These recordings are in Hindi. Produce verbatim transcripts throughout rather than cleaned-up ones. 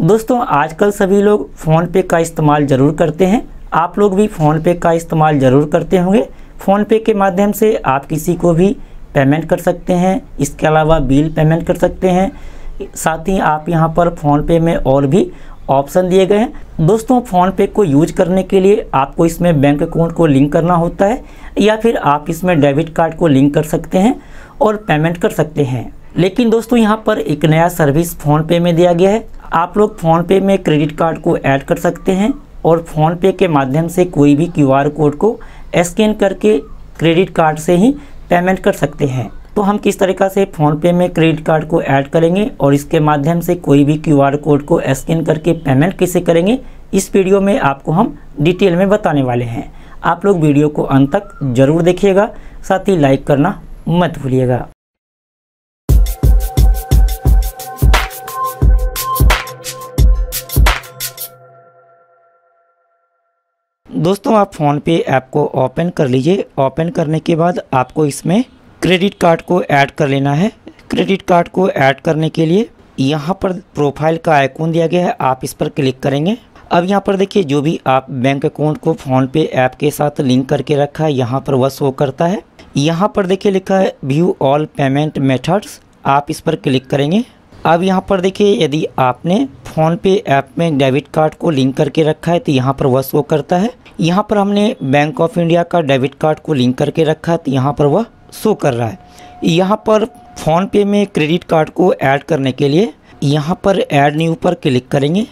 दोस्तों आजकल सभी लोग फ़ोनपे का इस्तेमाल ज़रूर करते हैं, आप लोग भी फ़ोनपे का इस्तेमाल ज़रूर करते होंगे। फ़ोनपे के माध्यम से आप किसी को भी पेमेंट कर सकते हैं, इसके अलावा बिल पेमेंट कर सकते हैं। साथ ही आप यहां पर फ़ोनपे में और भी ऑप्शन दिए गए हैं। दोस्तों फ़ोनपे को यूज करने के लिए आपको इसमें बैंक अकाउंट को लिंक करना होता है या फिर आप इसमें डेबिट कार्ड को लिंक कर सकते हैं और पेमेंट कर सकते हैं। लेकिन दोस्तों यहाँ पर एक नया सर्विस फ़ोनपे में दिया गया है, आप लोग फ़ोनपे में क्रेडिट कार्ड को ऐड कर सकते हैं और फ़ोनपे के माध्यम से कोई भी क्यू आर कोड को स्कैन करके क्रेडिट कार्ड से ही पेमेंट कर सकते हैं। तो हम किस तरीक़ा से फ़ोनपे में क्रेडिट कार्ड को ऐड करेंगे और इसके माध्यम से कोई भी क्यूआर कोड को स्कैन करके पेमेंट कैसे करेंगे, इस वीडियो में आपको हम डिटेल में बताने वाले हैं। आप लोग वीडियो को अंत तक जरूर देखिएगा, साथ ही लाइक करना मत भूलिएगा। दोस्तों आप फ़ोनपे ऐप को ओपन कर लीजिए। ओपन करने के बाद आपको इसमें क्रेडिट कार्ड को ऐड कर लेना है। क्रेडिट कार्ड को ऐड करने के लिए यहाँ पर प्रोफाइल का आइकॉन दिया गया है, आप इस पर क्लिक करेंगे। अब यहाँ पर देखिए जो भी आप बैंक अकाउंट को फ़ोनपे ऐप के साथ लिंक करके रखा है यहाँ पर वह शो करता है। यहाँ पर देखिए लिखा है व्यू ऑल पेमेंट मेथड्स, आप इस पर क्लिक करेंगे। अब यहाँ पर देखिए यदि आपने फ़ोनपे ऐप में डेबिट कार्ड को लिंक करके रखा है तो यहाँ पर वह शो करता है। यहाँ पर हमने बैंक ऑफ इंडिया का डेबिट कार्ड को लिंक करके रखा है तो यहाँ पर वह शो कर रहा है। यहाँ पर फ़ोनपे में क्रेडिट कार्ड को ऐड करने के लिए यहाँ पर ऐड न्यू पर क्लिक करेंगे।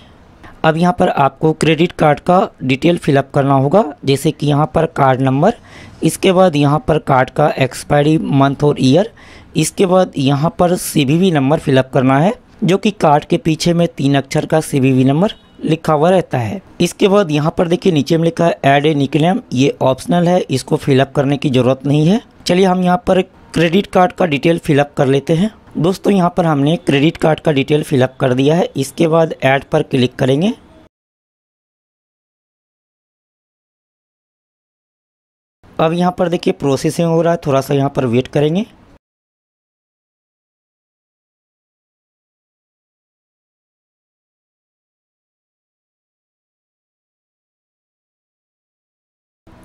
अब यहाँ पर आपको क्रेडिट कार्ड का डिटेल फिलअप करना होगा, जैसे कि यहाँ पर कार्ड नंबर, इसके बाद यहाँ पर कार्ड का एक्सपायरी मंथ और ईयर, इसके बाद यहाँ पर सीवीवी नंबर फिलअप करना है जो कि कार्ड के पीछे में तीन अक्षर का सीवीवी नंबर लिखा हुआ रहता है। इसके बाद यहाँ पर देखिए नीचे में लिखा है ऐड ए निकनेम, ये ऑप्शनल है, इसको फिलअप करने की ज़रूरत नहीं है। चलिए हम यहाँ पर क्रेडिट कार्ड का डिटेल फिलअप कर लेते हैं। दोस्तों यहाँ पर हमने क्रेडिट कार्ड का डिटेल फिलअप कर दिया है। इसके बाद ऐड पर क्लिक करेंगे। अब यहाँ पर देखिए प्रोसेसिंग हो रहा है, थोड़ा सा यहाँ पर वेट करेंगे।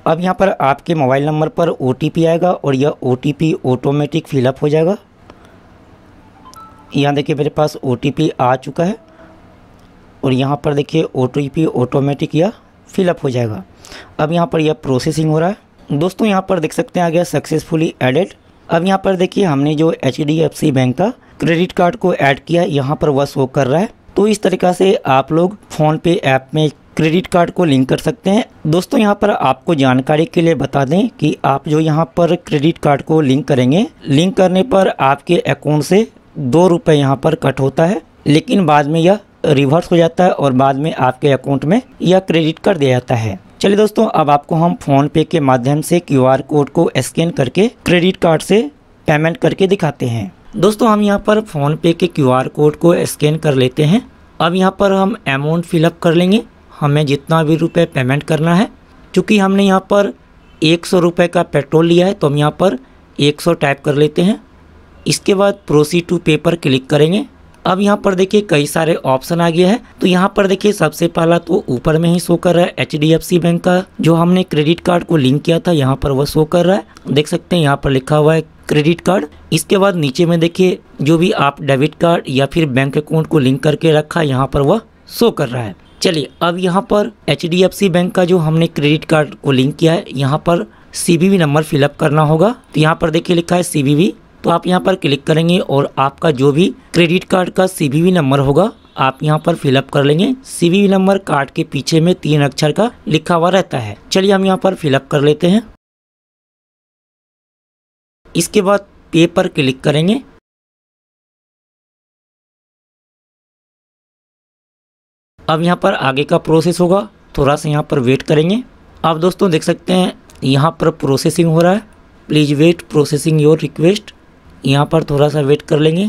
अब यहाँ पर आपके मोबाइल नंबर पर ओ टी पी आएगा और यह O T P automatic fill up हो जाएगा। यहाँ देखिए मेरे पास ओ टी पी आ चुका है और यहाँ पर देखिए ओ टी पी ऑटोमेटिक यह फिलअप हो जाएगा। अब यहाँ पर यह प्रोसेसिंग हो रहा है। दोस्तों यहाँ पर देख सकते हैं आ गया सक्सेसफुली एडेड। अब यहाँ पर देखिए हमने जो H D F C bank का क्रेडिट कार्ड को ऐड किया यहाँ पर वह शो कर रहा है। तो इस तरीक़ा से आप लोग फ़ोनपे ऐप में क्रेडिट कार्ड को लिंक कर सकते हैं। दोस्तों यहाँ पर आपको जानकारी के लिए बता दें कि आप जो यहाँ पर क्रेडिट कार्ड को लिंक करेंगे, लिंक करने पर आपके अकाउंट से दो रुपये यहाँ पर कट होता है, लेकिन बाद में यह रिवर्स हो जाता है और बाद में आपके अकाउंट में यह क्रेडिट कर दिया जाता है। चलिए दोस्तों अब आपको हम फ़ोनपे के माध्यम से क्यू आर कोड को स्कैन करके क्रेडिट कार्ड से पेमेंट करके दिखाते हैं। दोस्तों हम यहाँ पर फ़ोनपे के क्यू आर कोड को स्कैन कर लेते हैं। अब यहाँ पर हम अमाउंट फिलअप कर लेंगे, हमें जितना भी रुपए पेमेंट करना है। चूँकि हमने यहाँ पर एक सौ रुपये का पेट्रोल लिया है तो हम यहाँ पर एक सौ टाइप कर लेते हैं। इसके बाद प्रोसीड टू पे पर क्लिक करेंगे। अब यहाँ पर देखिए कई सारे ऑप्शन आ गए हैं। तो यहाँ पर देखिए सबसे पहला तो ऊपर में ही शो कर रहा है H D F C bank का जो हमने क्रेडिट कार्ड को लिंक किया था, यहाँ पर वह शो कर रहा है। देख सकते हैं यहाँ पर लिखा हुआ है क्रेडिट कार्ड। इसके बाद नीचे में देखिए जो भी आप डेबिट कार्ड या फिर बैंक अकाउंट को लिंक करके रखा है यहाँ पर वह शो कर रहा है। चलिए अब यहाँ पर H D F C bank का जो हमने क्रेडिट कार्ड को लिंक किया है यहाँ पर C V V number fill up करना होगा। तो यहाँ पर देखिए लिखा है सी वी वी, तो आप यहाँ पर क्लिक करेंगे और आपका जो भी क्रेडिट कार्ड का सी वी वी नंबर होगा आप यहाँ पर फिलअप कर लेंगे। C V V number card के पीछे में तीन अक्षर का लिखा हुआ रहता है। चलिए हम यहाँ पर फिलअप कर लेते हैं। इसके बाद पे पर क्लिक करेंगे। अब यहाँ पर आगे का प्रोसेस होगा, थोड़ा सा यहाँ पर वेट करेंगे। आप दोस्तों देख सकते हैं यहाँ पर प्रोसेसिंग हो रहा है, please wait processing your request, यहाँ पर थोड़ा सा वेट कर लेंगे।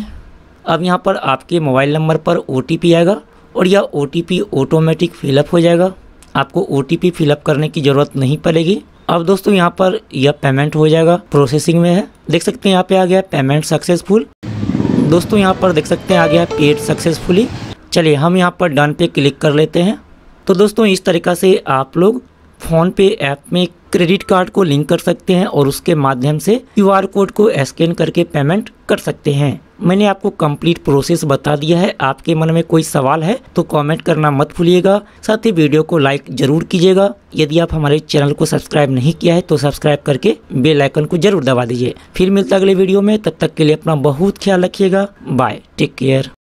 अब यहाँ पर आपके मोबाइल नंबर पर ओ टी पी आएगा और यह O T P automatic fill up हो जाएगा, आपको ओ टी पी फिलअप करने की ज़रूरत नहीं पड़ेगी। अब दोस्तों यहाँ पर यह पेमेंट हो जाएगा, प्रोसेसिंग में है। देख सकते हैं यहाँ पर आ गया पेमेंट सक्सेसफुल। दोस्तों यहाँ पर देख सकते हैं आ गया पेड सक्सेसफुली। चलिए हम यहाँ पर डन पे क्लिक कर लेते हैं। तो दोस्तों इस तरीक़ा से आप लोग फ़ोनपे ऐप में क्रेडिट कार्ड को लिंक कर सकते हैं और उसके माध्यम से क्यू आर कोड को स्कैन करके पेमेंट कर सकते हैं। मैंने आपको कंप्लीट प्रोसेस बता दिया है। आपके मन में कोई सवाल है तो कमेंट करना मत भूलिएगा, साथ ही वीडियो को लाइक जरूर कीजिएगा। यदि आप हमारे चैनल को सब्सक्राइब नहीं किया है तो सब्सक्राइब करके बेल आइकन को जरूर दबा दीजिए। फिर मिलता है अगले वीडियो में, तब तक के लिए अपना बहुत ख्याल रखिएगा। Bye, take care.